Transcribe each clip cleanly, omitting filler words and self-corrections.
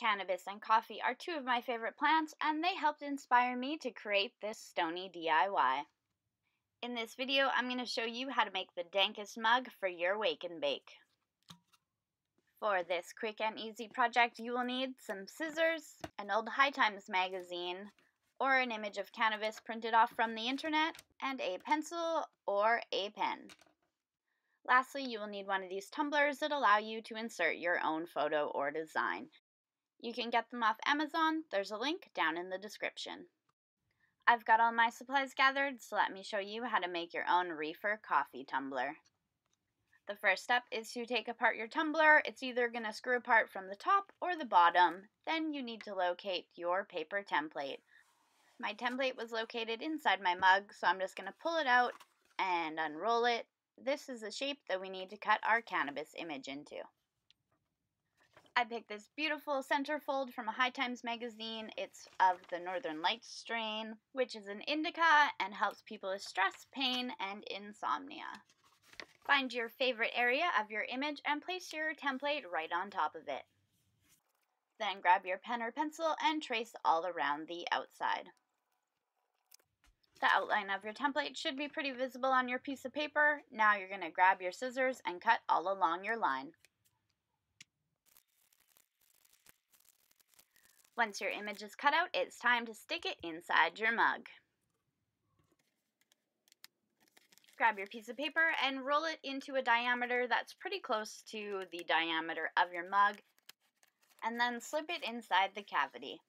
Cannabis and coffee are two of my favorite plants, and they helped inspire me to create this Stony DIY. In this video, I'm going to show you how to make the dankest mug for your wake and bake. For this quick and easy project, you will need some scissors, an old High Times magazine, or an image of cannabis printed off from the internet, and a pencil or a pen. Lastly, you will need one of these tumblers that allow you to insert your own photo or design. You can get them off Amazon. There's a link down in the description. I've got all my supplies gathered, so let me show you how to make your own Reefer coffee tumbler. The first step is to take apart your tumbler. It's either going to screw apart from the top or the bottom. Then you need to locate your paper template. My template was located inside my mug, so I'm just going to pull it out and unroll it. This is the shape that we need to cut our cannabis image into. I picked this beautiful centerfold from a High Times magazine. It's of the Northern Lights strain, which is an indica and helps people with stress, pain, and insomnia. Find your favorite area of your image and place your template right on top of it. Then grab your pen or pencil and trace all around the outside. The outline of your template should be pretty visible on your piece of paper. Now you're going to grab your scissors and cut all along your line. Once your image is cut out, it's time to stick it inside your mug. Grab your piece of paper and roll it into a diameter that's pretty close to the diameter of your mug, and then slip it inside the cavity.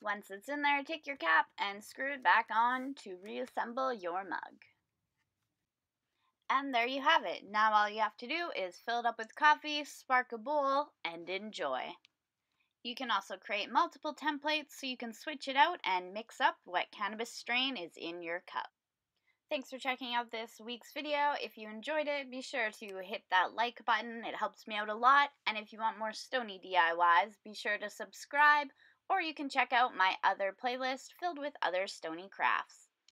Once it's in there, take your cap and screw it back on to reassemble your mug. And there you have it. Now all you have to do is fill it up with coffee, spark a bowl, and enjoy. You can also create multiple templates so you can switch it out and mix up what cannabis strain is in your cup. Thanks for checking out this week's video. If you enjoyed it, be sure to hit that like button. It helps me out a lot. And if you want more Stony DIYs, be sure to subscribe, or you can check out my other playlist filled with other Stony crafts.